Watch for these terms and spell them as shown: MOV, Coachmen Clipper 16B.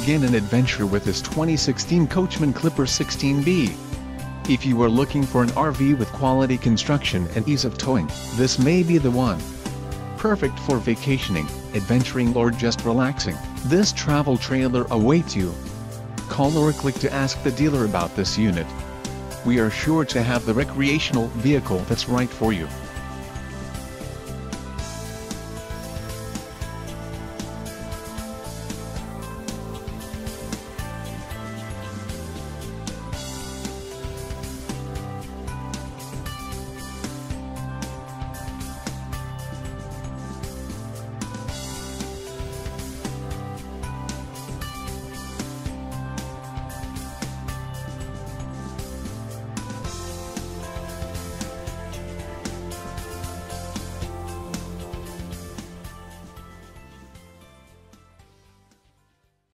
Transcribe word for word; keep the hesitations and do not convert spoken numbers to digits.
begin an adventure with this twenty sixteen Coachmen Clipper sixteen B. If you are looking for an R V with quality construction and ease of towing, this may be the one. Perfect for vacationing, adventuring, or just relaxing, this travel trailer awaits you. Call or click to ask the dealer about this unit. We are sure to have the recreational vehicle that's right for you.